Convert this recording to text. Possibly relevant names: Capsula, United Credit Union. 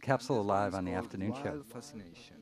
Capsula Live on the afternoon show. Fascination.